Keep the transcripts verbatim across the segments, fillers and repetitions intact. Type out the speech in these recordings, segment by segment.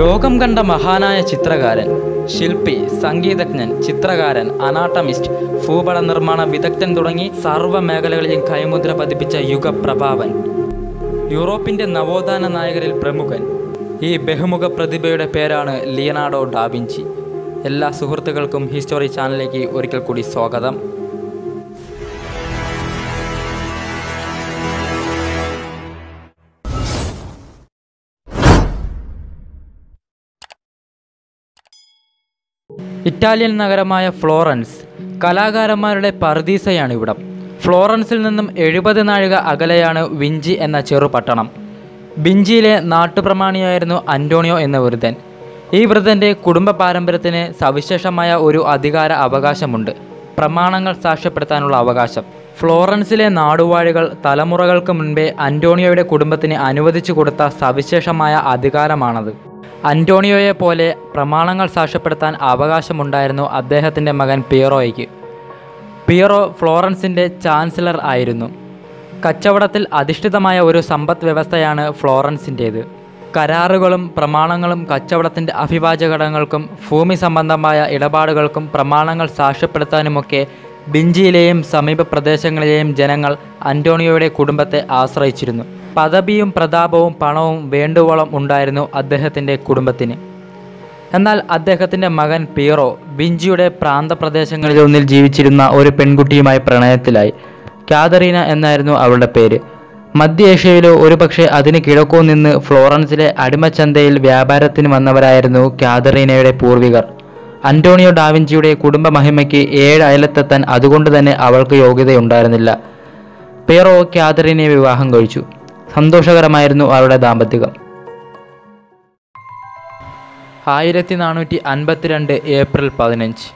ലോകം കണ്ട മഹാനായ ചിത്രകാരൻ, ശില്പി, സംഗീതജ്ഞൻ, ചിത്രകാരൻ, അനാട്ടമിസ്റ്റ്, ഭൂപട നിർമ്മാണ വിദഗ്ധൻ തുടങ്ങി സർവ്വ മേഖലകളിലും കൈമുദ്ര പതിപ്പിച്ച യുഗപ്രഭാവൻ, യൂറോപ്പിൻ്റെ നവോത്ഥാന നായകരിൽ പ്രമുഖൻ. ഈ ബഹുമുഖ പ്രതിഭയുടെ പേരാണ് ലിയനാർഡോ ഡാവിഞ്ചി. എല്ലാ സുഹൃത്തുക്കൾക്കും ഹിസ്റ്ററി ചാനലിലേക്ക് ഒരിക്കൽ കൂടി സ്വാഗതം. ഇറ്റാലിയൻ നഗരമായ ഫ്ലോറൻസ് കലാകാരന്മാരുടെ പർദീസയാണിവിടം. ഫ്ലോറൻസിൽ നിന്നും എഴുപത് നാഴിക അകലെയാണ് വിഞ്ചി എന്ന ചെറുപട്ടണം. വിഞ്ചിയിലെ നാട്ടുപ്രമാണിയായിരുന്നു അന്റോണിയോ എന്ന വൃദ്ധൻ. ഈ വൃദ്ധൻ്റെ കുടുംബ പാരമ്പര്യത്തിന് സവിശേഷമായ ഒരു അധികാര അവകാശമുണ്ട്, പ്രമാണങ്ങൾ സാക്ഷ്യപ്പെടുത്താനുള്ള അവകാശം. ഫ്ലോറൻസിലെ നാടുവാഴികൾ തലമുറകൾക്ക് മുൻപേ അന്റോണിയോയുടെ കുടുംബത്തിന് അനുവദിച്ചു കൊടുത്ത സവിശേഷമായ അധികാരമാണത്. അന്റോണിയോയെ പോലെ പ്രമാണങ്ങൾ സാക്ഷ്യപ്പെടുത്താൻ അവകാശമുണ്ടായിരുന്നു അദ്ദേഹത്തിൻ്റെ മകൻ പിയറോയ്ക്ക്. പിയറോ ഫ്ലോറൻസിൻ്റെ ചാൻസലർ ആയിരുന്നു. കച്ചവടത്തിൽ അധിഷ്ഠിതമായ ഒരു സമ്പദ് വ്യവസ്ഥയാണ് ഫ്ലോറൻസിൻ്റേത്. കരാറുകളും പ്രമാണങ്ങളും കച്ചവടത്തിൻ്റെ അവിഭാജ്യ ഘടകങ്ങൾക്കും ഭൂമി സംബന്ധമായ ഇടപാടുകൾക്കും പ്രമാണങ്ങൾ സാക്ഷ്യപ്പെടുത്താനുമൊക്കെ ബിഞ്ചിയിലെയും സമീപ പ്രദേശങ്ങളിലെയും ജനങ്ങൾ അന്റോണിയോയുടെ കുടുംബത്തെ ആശ്രയിച്ചിരുന്നു. പദവിയും പ്രതാപവും പണവും വേണ്ടുവോളം ഉണ്ടായിരുന്നു അദ്ദേഹത്തിൻ്റെ കുടുംബത്തിന്. എന്നാൽ അദ്ദേഹത്തിൻ്റെ മകൻ പിയറോ വിഞ്ചിയുടെ പ്രാന്തപ്രദേശങ്ങളിലൊന്നിൽ ജീവിച്ചിരുന്ന ഒരു പെൺകുട്ടിയുമായി പ്രണയത്തിലായി. കാതറീന എന്നായിരുന്നു അവളുടെ പേര്. മധ്യേഷ്യയിലോ ഒരുപക്ഷെ അതിന് കിഴക്കോ നിന്ന് ഫ്ലോറൻസിലെ അടിമച്ചന്തയിൽ വ്യാപാരത്തിന് വന്നവരായിരുന്നു കാതറീനയുടെ പൂർവികർ. അന്റോണിയോ ഡാവിഞ്ചിയുടെ കുടുംബ മഹിമയ്ക്ക് ഏഴ് അയലത്തെത്താൻ അതുകൊണ്ട് തന്നെ അവൾക്ക് യോഗ്യതയുണ്ടായിരുന്നില്ല. പിയറോ കാതറീനയെ വിവാഹം കഴിച്ചു. സന്തോഷകരമായിരുന്നു അവരുടെ ദാമ്പത്യം. ആയിരത്തി നാനൂറ്റി അൻപത്തിരണ്ട് ഏപ്രിൽ പതിനഞ്ച്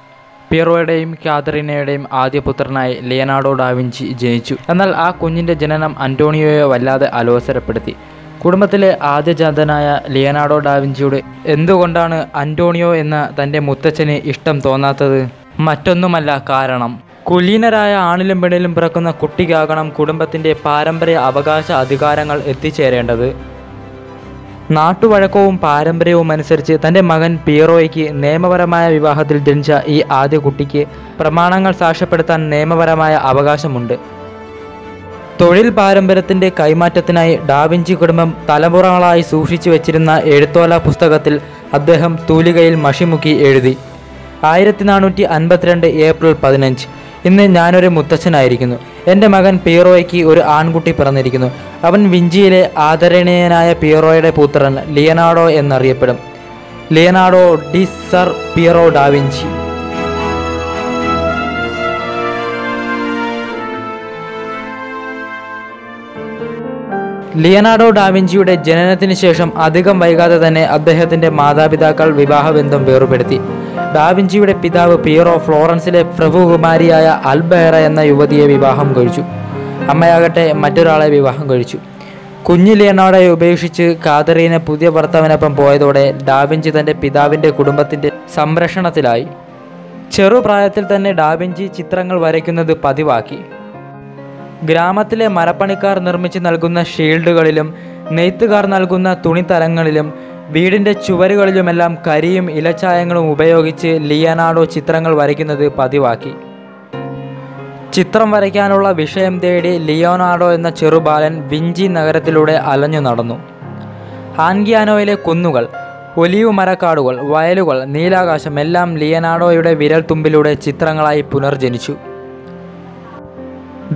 പിയറോയുടെയും കാതറീനയുടെയും ആദ്യ പുത്രനായി ലിയനാർഡോ ഡാവിഞ്ചി ജനിച്ചു. എന്നാൽ ആ കുഞ്ഞിൻ്റെ ജനനം അന്റോണിയോയെ വല്ലാതെ അലോസരപ്പെടുത്തി. കുടുംബത്തിലെ ആദ്യജാതനായ ലിയനാർഡോ ഡാവിഞ്ചിയോട് എന്തുകൊണ്ടാണ് അന്റോണിയോ എന്ന തൻ്റെ മുത്തച്ഛന് ഇഷ്ടം തോന്നാത്തത്? മറ്റൊന്നുമല്ല, കാരണം കുലീനരായ ആണിലും പെണ്ണിലും പിറക്കുന്ന കുട്ടിക്കാകണം കുടുംബത്തിൻ്റെ പാരമ്പര്യ അവകാശ അധികാരങ്ങൾ എത്തിച്ചേരേണ്ടത്. നാട്ടുവഴക്കവും പാരമ്പര്യവും അനുസരിച്ച് തൻ്റെ മകൻ പിയറോയ്ക്ക് നിയമപരമായ വിവാഹത്തിൽ ജനിച്ച ഈ ആദ്യ കുട്ടിക്ക് പ്രമാണങ്ങൾ സാക്ഷ്യപ്പെടുത്താൻ നിയമപരമായ അവകാശമുണ്ട്. തൊഴിൽ പാരമ്പര്യത്തിൻ്റെ കൈമാറ്റത്തിനായി ഡാവിഞ്ചി കുടുംബം തലമുറകളായി സൂക്ഷിച്ചു വച്ചിരുന്ന എഴുത്തോല പുസ്തകത്തിൽ അദ്ദേഹം തൂലികയിൽ മഷിമുക്കി എഴുതി. ആയിരത്തി നാനൂറ്റി അൻപത്തിരണ്ട് ഏപ്രിൽ പതിനഞ്ച്. ഇന്ന് ഞാനൊരു മുത്തച്ഛനായിരിക്കുന്നു. എൻ്റെ മകൻ പിയറോയ്ക്ക് ഒരു ആൺകുട്ടി പിറന്നിരിക്കുന്നു. അവൻ വിഞ്ചിയിലെ ആദരണീയനായ പിയറോയുടെ പുത്രൻ ലിയനാർഡോ എന്നറിയപ്പെടും. Leonardo di ser Piero da Vinci. Leonardo ഡാവിഞ്ചിയുടെ ജനനത്തിന് ശേഷം അധികം വൈകാതെ തന്നെ അദ്ദേഹത്തിൻ്റെ മാതാപിതാക്കൾ വിവാഹബന്ധം വേർപെടുത്തി. ഡാവിഞ്ചിയുടെ പിതാവ് പിയറോ ഫ്ലോറൻസിലെ പ്രഭുകുമാരിയായ അൽബേറ എന്ന യുവതിയെ വിവാഹം കഴിച്ചു. അമ്മയാകട്ടെ മറ്റൊരാളെ വിവാഹം കഴിച്ചു. കുഞ്ഞു ലിയനാർഡോയെ ഉപേക്ഷിച്ച് കാതറീന പുതിയ ഭർത്താവിനൊപ്പം പോയതോടെ ഡാവിഞ്ചി തൻ്റെ പിതാവിൻ്റെ കുടുംബത്തിൻ്റെ സംരക്ഷണത്തിലായി. ചെറുപ്രായത്തിൽ തന്നെ ഡാവിഞ്ചി ചിത്രങ്ങൾ വരയ്ക്കുന്നത് പതിവാക്കി. ഗ്രാമത്തിലെ മരപ്പണിക്കാർ നിർമ്മിച്ച് നൽകുന്ന ഷീൽഡുകളിലും നെയ്ത്തുകാർ നൽകുന്ന തുണിത്തരങ്ങളിലും വീടിൻ്റെ ചുവരുകളിലുമെല്ലാം കരിയും ഇലച്ചായങ്ങളും ഉപയോഗിച്ച് ലിയനാർഡോ ചിത്രങ്ങൾ വരയ്ക്കുന്നത് പതിവാക്കി. ചിത്രം വരയ്ക്കാനുള്ള വിഷയം തേടി ലിയോനാർഡോ എന്ന ചെറുബാലൻ വിഞ്ചി നഗരത്തിലൂടെ അലഞ്ഞു നടന്നു. ആൻഗിയാനോയിലെ കുന്നുകൾ, ഒലിവ് മരക്കാടുകൾ, വയലുകൾ, നീലാകാശം എല്ലാം ലിയനാർഡോയുടെ വിരൽത്തുമ്പിലൂടെ ചിത്രങ്ങളായി പുനർജനിച്ചു.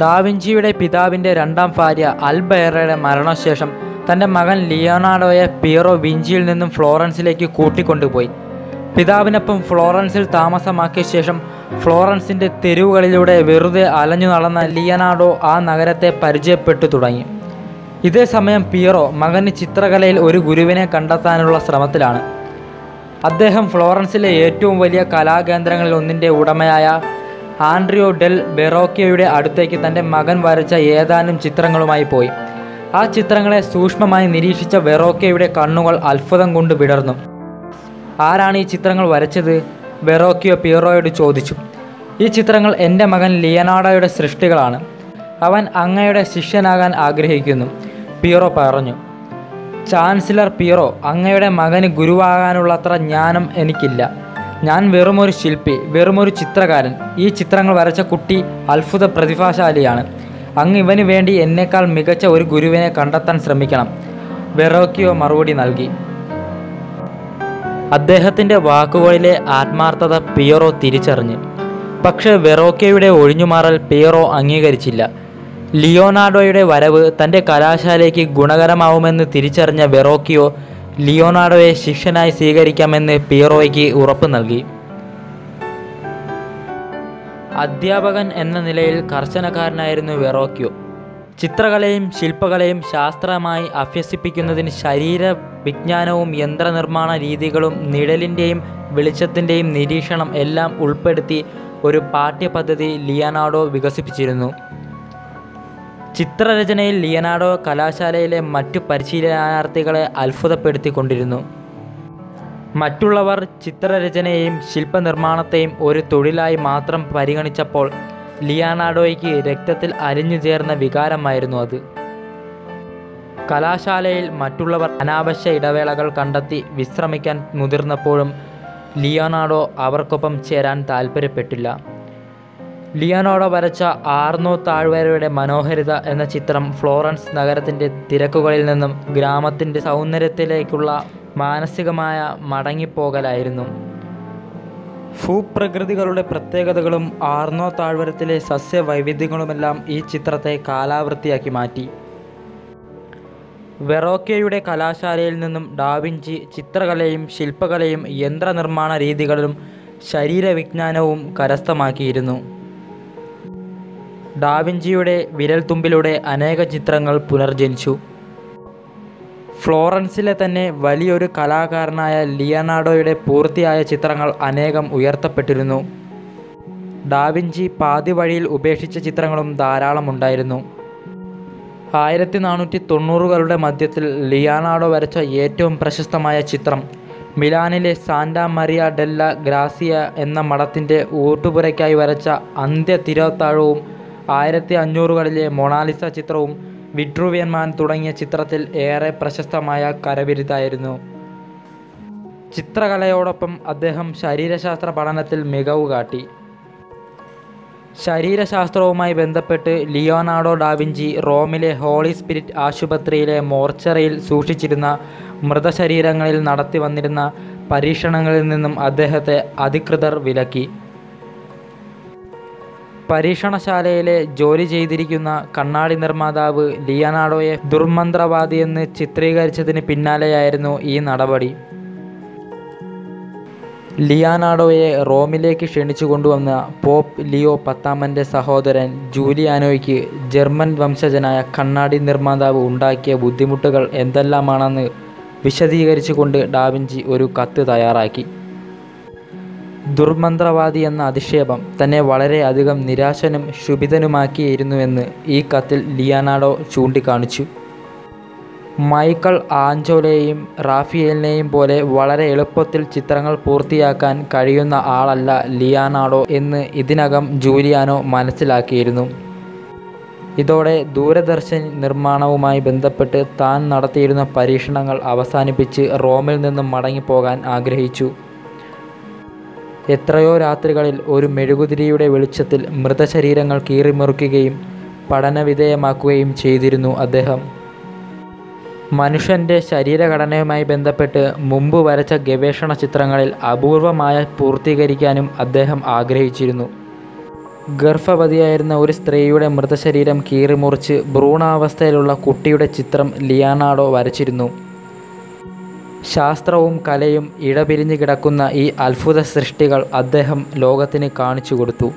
ഡാവിഞ്ചിയുടെ പിതാവിൻ്റെ രണ്ടാം ഭാര്യ അൽബേറയുടെ മരണശേഷം തൻ്റെ മകൻ ലിയോനാർഡോയെ പിയറോ വിഞ്ചിയിൽ നിന്നും ഫ്ലോറൻസിലേക്ക് കൂട്ടിക്കൊണ്ടുപോയി. പിതാവിനൊപ്പം ഫ്ലോറൻസിൽ താമസമാക്കിയ ശേഷം ഫ്ലോറൻസിൻ്റെ തെരുവുകളിലൂടെ വെറുതെ അലഞ്ഞു നടന്ന ലിയനാർഡോ ആ നഗരത്തെ പരിചയപ്പെട്ടു തുടങ്ങി. ഇതേ സമയം പിയറോ മകന് ചിത്രകലയിൽ ഒരു ഗുരുവിനെ കണ്ടെത്താനുള്ള ശ്രമത്തിലാണ്. അദ്ദേഹം ഫ്ലോറൻസിലെ ഏറ്റവും വലിയ കലാകേന്ദ്രങ്ങളിൽ ഒന്നിൻ്റെ ഉടമയായ ആൻഡ്രിയോ ഡെൽ വെറോക്കിയോയുടെ അടുത്തേക്ക് തൻ്റെ മകൻ വരച്ച ഏതാനും ചിത്രങ്ങളുമായി പോയി. ആ ചിത്രങ്ങളെ സൂക്ഷ്മമായി നിരീക്ഷിച്ച വെറോക്കിയോയുടെ കണ്ണുകൾ അത്ഭുതം കൊണ്ട് വിടർന്നു. ആരാണ് ഈ ചിത്രങ്ങൾ വരച്ചത്? വെറോക്കിയോ പിയറോയോട് ചോദിച്ചു. ഈ ചിത്രങ്ങൾ എൻ്റെ മകൻ ലിയനാർഡോയുടെ സൃഷ്ടികളാണ്. അവൻ അങ്ങയുടെ ശിഷ്യനാകാൻ ആഗ്രഹിക്കുന്നു, പിയറോ പറഞ്ഞു. ചാൻസലർ പിയറോ, അങ്ങയുടെ മകന് ഗുരുവാകാനുള്ളത്ര ജ്ഞാനം എനിക്കില്ല. ഞാൻ വെറുമൊരു ശില്പി, വെറുമൊരു ചിത്രകാരൻ. ഈ ചിത്രങ്ങൾ വരച്ച കുട്ടി അത്ഭുത പ്രതിഭാശാലിയാണ്. അങ്ങ് ഇവന് വേണ്ടി എന്നേക്കാൾ മികച്ച ഒരു ഗുരുവിനെ കണ്ടെത്താൻ ശ്രമിക്കണം, വെറോക്കിയോ മറുപടി നൽകി. അദ്ദേഹത്തിൻ്റെ വാക്കുകളിലെ ആത്മാർത്ഥത പിയറോ തിരിച്ചറിഞ്ഞു. പക്ഷേ വെറോക്കിയോയുടെ ഒഴിഞ്ഞുമാറൽ പിയറോ അംഗീകരിച്ചില്ല. ലിയോനാർഡോയുടെ വരവ് തൻ്റെ കലാശാലയ്ക്ക് ഗുണകരമാവുമെന്ന് തിരിച്ചറിഞ്ഞ വെറോക്കിയോ ലിയോനാർഡോയെ ശിഷ്യനായി സ്വീകരിക്കാമെന്ന് പിയറോയ്ക്ക് ഉറപ്പ് നൽകി. അധ്യാപകൻ എന്ന നിലയിൽ കർശനക്കാരനായിരുന്നു വെറോക്കിയോ. ചിത്രകലയും ശില്പകലയും ശാസ്ത്രമായി അഭ്യസിപ്പിക്കുന്നതിന് ശരീര വിജ്ഞാനവും യന്ത്രനിർമ്മാണ രീതികളും നിഴലിൻ്റെയും വെളിച്ചത്തിൻ്റെയും നിരീക്ഷണം എല്ലാം ഉൾപ്പെടുത്തി ഒരു പാഠ്യപദ്ധതി ലിയോനാർഡോ വികസിപ്പിച്ചിരുന്നു. ചിത്രരചനയിൽ ലിയോനാർഡോ കലാശാലയിലെ മറ്റു പരിശീലനാർത്ഥികളെ അത്ഭുതപ്പെടുത്തിക്കൊണ്ടിരുന്നു. മറ്റുള്ളവർ ചിത്രരചനയെയും ശില്പനിർമ്മാണത്തെയും ഒരു തൊഴിലായി മാത്രം പരിഗണിച്ചപ്പോൾ ലിയോനാർഡോയ്ക്ക് രക്തത്തിൽ അലിഞ്ഞു ചേർന്ന വികാരമായിരുന്നു അത്. കലാശാലയിൽ മറ്റുള്ളവർ അനാവശ്യ ഇടവേളകൾ കണ്ടെത്തി വിശ്രമിക്കാൻ മുതിർന്നപ്പോഴും ലിയോനാർഡോ അവർക്കൊപ്പം ചേരാൻ താൽപ്പര്യപ്പെട്ടില്ല. ലിയോനാർഡോ വരച്ച ആർനോ താഴ്വരയുടെ മനോഹരിത എന്ന ചിത്രം ഫ്ലോറൻസ് നഗരത്തിൻ്റെ തിരക്കുകളിൽ നിന്നും ഗ്രാമത്തിൻ്റെ സൗന്ദര്യത്തിലേക്കുള്ള മാനസികമായ മടങ്ങിപ്പോകലായിരുന്നു. ഭൂപ്രകൃതികളുടെ പ്രത്യേകതകളും ആർനോ താഴ്വരത്തിലെ സസ്യവൈവിധ്യങ്ങളുമെല്ലാം ഈ ചിത്രത്തെ കാലാവൃത്തിയാക്കി മാറ്റി. വെറോക്കിയോയുടെ കലാശാലയിൽ നിന്നും ഡാവിഞ്ചി ചിത്രകലയും ശില്പകലയും യന്ത്രനിർമ്മാണ രീതികളും ശരീരവിജ്ഞാനവും കരസ്ഥമാക്കിയിരുന്നു. ഡാവിഞ്ചിയുടെ വിരൽത്തുമ്പിലൂടെ അനേക ചിത്രങ്ങൾ പുനർജനിച്ചു. ഫ്ലോറൻസിലെ തന്നെ വലിയൊരു കലാകാരനായ ലിയോനാർഡോയുടെ പൂർത്തിയായ ചിത്രങ്ങൾ അനേകം ഉയർത്തപ്പെട്ടിരുന്നു. ഡാവിഞ്ചി പാതി വഴിയിൽ ഉപേക്ഷിച്ച ചിത്രങ്ങളും ധാരാളമുണ്ടായിരുന്നു. ആയിരത്തി നാനൂറ്റി തൊണ്ണൂറുകളുടെ മധ്യത്തിൽ ലിയോനാർഡോ വരച്ച ഏറ്റവും പ്രശസ്തമായ ചിത്രം മിലാനിലെ സാന്റാ മറിയ ഡെല്ല ഗ്രാസിയ എന്ന മഠത്തിൻ്റെ ഊട്ടുപുരയ്ക്കായി വരച്ച അന്ത്യ തിരോത്താഴവും ആയിരത്തി അഞ്ഞൂറുകളിലെ മൊണാലിസ ചിത്രവും വിട്രൂവിയൻ മാൻ തുടങ്ങിയ ചിത്രത്തിൽ ഏറെ പ്രശസ്തമായ കരവിരുതായിരുന്നു. ചിത്രകലയോടൊപ്പം അദ്ദേഹം ശരീരശാസ്ത്ര പഠനത്തിൽ മികവ് കാട്ടി. ശരീരശാസ്ത്രവുമായി ബന്ധപ്പെട്ട് ലിയോനാർഡോ ഡാവിഞ്ചി റോമിലെ ഹോളി സ്പിരിറ്റ് ആശുപത്രിയിലെ മോർച്ചറിയിൽ സൂക്ഷിച്ചിരുന്ന മൃതശരീരങ്ങളിൽ നടത്തി വന്നിരുന്ന പരീക്ഷണങ്ങളിൽ നിന്നും അദ്ദേഹത്തെ അധികൃതർ വിലക്കി. പരീക്ഷണശാലയിലെ ജോലി ചെയ്തിരിക്കുന്ന കണ്ണാടി നിർമ്മാതാവ് ലിയോനാർഡോയെ ദുർമന്ത്രവാദിയെന്ന് ചിത്രീകരിച്ചതിന് പിന്നാലെയായിരുന്നു ഈ നടപടി. ലിയോനാർഡോയെ റോമിലേക്ക് ക്ഷണിച്ചു കൊണ്ടുവന്ന പോപ്പ് ലിയോ പത്താമൻ്റെ സഹോദരൻ ജൂലിയാനോയ്ക്ക് ജർമ്മൻ വംശജനായ കണ്ണാടി നിർമ്മാതാവ് ഉണ്ടാക്കിയ ബുദ്ധിമുട്ടുകൾ എന്തെല്ലാമാണെന്ന് വിശദീകരിച്ചു കൊണ്ട് ഡാവിഞ്ചി ഒരു കത്ത് തയ്യാറാക്കി. ദുർമന്ത്രവാദി എന്ന അധിക്ഷേപം തന്നെ വളരെയധികം നിരാശനും ക്ഷുഭിതനുമാക്കിയിരുന്നുവെന്ന് ഈ കത്തിൽ ലിയോനാർഡോ ചൂണ്ടിക്കാണിച്ചു. മൈക്കൽ ആഞ്ചോലെയും റാഫിയേലിനെയും പോലെ വളരെ എളുപ്പത്തിൽ ചിത്രങ്ങൾ പൂർത്തിയാക്കാൻ കഴിയുന്ന ആളല്ല ലിയോനാർഡോ എന്ന് ഇതിനകം ജൂലിയാനോ മനസ്സിലാക്കിയിരുന്നു. ഇതോടെ ദൂരദർശൻ നിർമ്മാണവുമായി ബന്ധപ്പെട്ട് താൻ നടത്തിയിരുന്ന പരീക്ഷണങ്ങൾ അവസാനിപ്പിച്ച് റോമിൽ നിന്നും മടങ്ങിപ്പോകാൻ ആഗ്രഹിച്ചു. എത്രയോ രാത്രികളിൽ ഒരു മെഴുകുതിരിയുടെ വെളിച്ചത്തിൽ മൃതശരീരങ്ങൾ കീറിമുറിക്കുകയും പഠനവിധേയമാക്കുകയും ചെയ്തിരുന്നു അദ്ദേഹം. മനുഷ്യൻ്റെ ശരീരഘടനയുമായി ബന്ധപ്പെട്ട് മുമ്പ് വരച്ച ഗവേഷണ ചിത്രങ്ങളിൽ അപൂർവമായ പൂർത്തീകരിക്കാനും അദ്ദേഹം ആഗ്രഹിച്ചിരുന്നു. ഗർഭവതിയായിരുന്ന ഒരു സ്ത്രീയുടെ മൃതശരീരം കീറിമുറിച്ച് ഭ്രൂണാവസ്ഥയിലുള്ള കുട്ടിയുടെ ചിത്രം ലിയോനാർഡോ വരച്ചിരുന്നു. ശാസ്ത്രവും കലയും ഇടപിരിഞ്ഞു കിടക്കുന്ന ഈ അത്ഭുത സൃഷ്ടികൾ അദ്ദേഹം ലോകത്തിന് കാണിച്ചു കൊടുത്തു.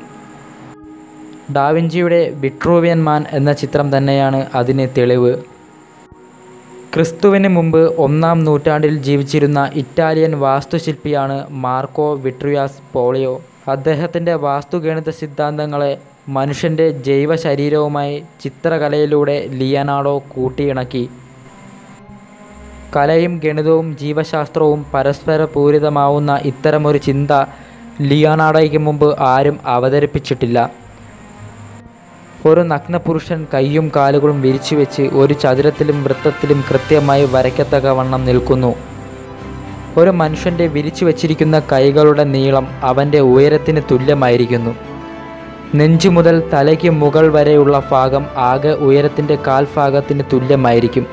ഡാവിഞ്ചിയുടെ വിട്രൂവിയൻ മാൻ എന്ന ചിത്രം തന്നെയാണ് അതിന് തെളിവ്. ക്രിസ്തുവിന് മുമ്പ് ഒന്നാം നൂറ്റാണ്ടിൽ ജീവിച്ചിരുന്ന ഇറ്റാലിയൻ വാസ്തുശില്പിയാണ് മാർക്കോ വിട്രുവിയസ് പോളിയോ. അദ്ദേഹത്തിൻ്റെ വാസ്തുഗണിത സിദ്ധാന്തങ്ങളെ മനുഷ്യൻ്റെ ജൈവ ശരീരവുമായി ചിത്രകലയിലൂടെ ലിയോനാർഡോ കൂട്ടിയിണക്കി. കലയും ഗണിതവും ജീവശാസ്ത്രവും പരസ്പര പൂരിതമാവുന്ന ഇത്തരമൊരു ചിന്ത ലിയോനാർഡോയ്ക്ക് മുമ്പ് ആരും അവതരിപ്പിച്ചിട്ടില്ല. ഒരു നഗ്ന പുരുഷൻ കൈയും കാലുകളും വിരിച്ചു വെച്ച് ഒരു ചതുരത്തിലും വൃത്തത്തിലും കൃത്യമായി വരയ്ക്കത്തക വണ്ണം നിൽക്കുന്നു. ഒരു മനുഷ്യൻ്റെ വിരിച്ചു വച്ചിരിക്കുന്ന കൈകളുടെ നീളം അവൻ്റെ ഉയരത്തിന് തുല്യമായിരിക്കുന്നു. നെഞ്ചു മുതൽ തലയ്ക്ക് മുകൾ വരെയുള്ള ഭാഗം ആകെ ഉയരത്തിൻ്റെ കാൽഭാഗത്തിന് തുല്യമായിരിക്കും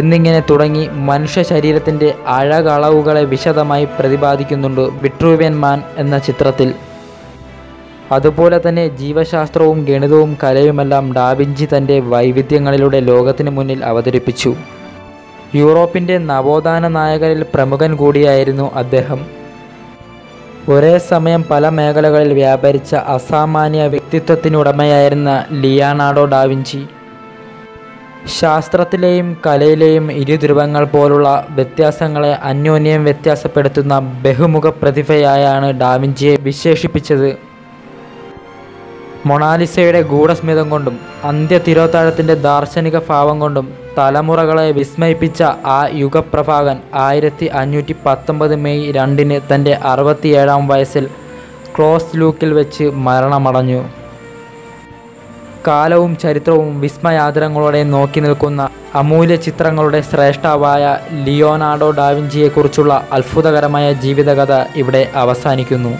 എന്നിങ്ങനെ തുടങ്ങി മനുഷ്യ ശരീരത്തിൻ്റെ അഴകളവുകളെ വിശദമായി പ്രതിപാദിക്കുന്നുണ്ട് വിട്രൂവിയൻ മാൻ എന്ന ചിത്രത്തിൽ. അതുപോലെ തന്നെ ജീവശാസ്ത്രവും ഗണിതവും കലയുമെല്ലാം ഡാവിഞ്ചി തൻ്റെ വൈവിധ്യങ്ങളിലൂടെ ലോകത്തിന് മുന്നിൽ അവതരിപ്പിച്ചു. യൂറോപ്പിൻ്റെ നവോത്ഥാന നായകരിൽ പ്രമുഖൻ കൂടിയായിരുന്നു അദ്ദേഹം. ഒരേ സമയം പല മേഖലകളിൽ വ്യാപരിച്ച അസാമാന്യ വ്യക്തിത്വത്തിനുടമയായിരുന്ന ലിയോണാർഡോ ഡാവിഞ്ചി ശാസ്ത്രത്തിലെയും കലയിലെയും ഇരുധ്രുവങ്ങൾ പോലുള്ള വ്യത്യാസങ്ങളെ അന്യോന്യം വ്യത്യാസപ്പെടുത്തുന്ന ബഹുമുഖ പ്രതിഭയായാണ് ഡാവിഞ്ചിയെ വിശേഷിപ്പിച്ചത്. മൊണാലിസയുടെ ഗൂഢസ്മിതം കൊണ്ടും അന്ത്യതിരോത്താഴത്തിൻ്റെ ദാർശനിക ഭാവം കൊണ്ടും തലമുറകളെ വിസ്മയിപ്പിച്ച ആ യുഗപ്രഭാവൻ ആയിരത്തി അഞ്ഞൂറ്റി പത്തൊമ്പത് മെയ് രണ്ടിന് തൻ്റെ അറുപത്തിയേഴാം വയസ്സിൽ ക്ലോസ് ലൂക്കിൽ വെച്ച് മരണമടഞ്ഞു. കാലവും ചരിത്രവും വിസ്മയാദരങ്ങളോടെ നോക്കി നിൽക്കുന്ന അമൂല്യ ചിത്രങ്ങളുടെ ശ്രേഷ്ഠാവായ ലിയോണാർഡോ ഡാവിഞ്ചിയെക്കുറിച്ചുള്ള അത്ഭുതകരമായ ജീവിതകഥ ഇവിടെ അവസാനിക്കുന്നു.